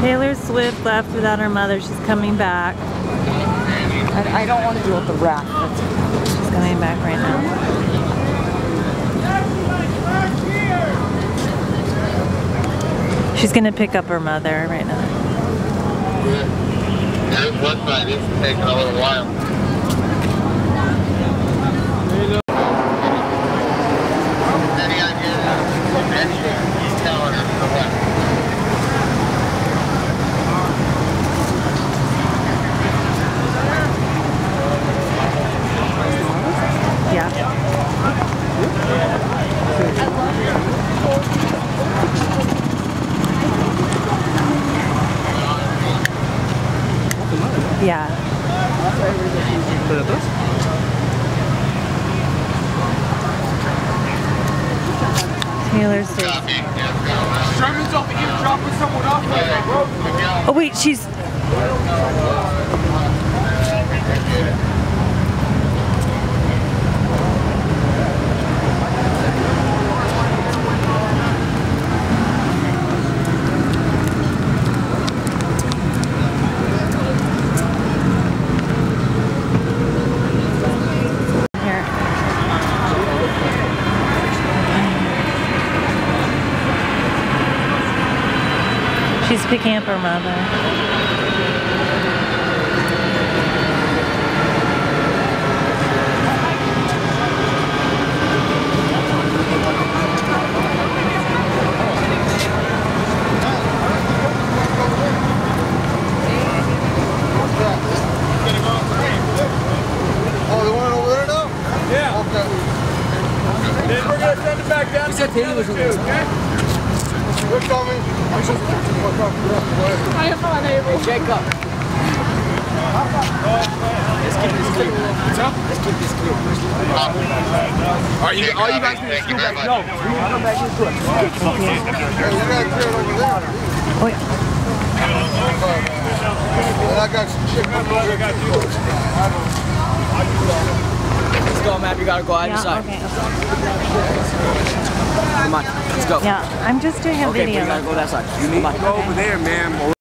Taylor Swift left without her mother. She's coming back. I don't want to deal with the rat. She's coming back right now. She's going to pick up her mother right now. There's one by this is taking a little while. Any idea? He's telling her for what? Yeah. I love you. Yeah. Taylor Swift. Oh wait, she's... She's picking up her mother. Oh, they want to order it up? Yeah. Okay. Then we're going to send it back down. Okay? Look on me. I'm just I am not able. Shake up. Let's keep this clear. What's up? Let's keep this clear. Alright, all you guys need to do back. No, we want to go back to the truck. Oh yeah. I got some shit. Let's go, Matt. You gotta go out inside. Okay. Come on, let's go. Yeah, I'm just doing a video. Okay, but you gotta go that side. You need to go over there, man.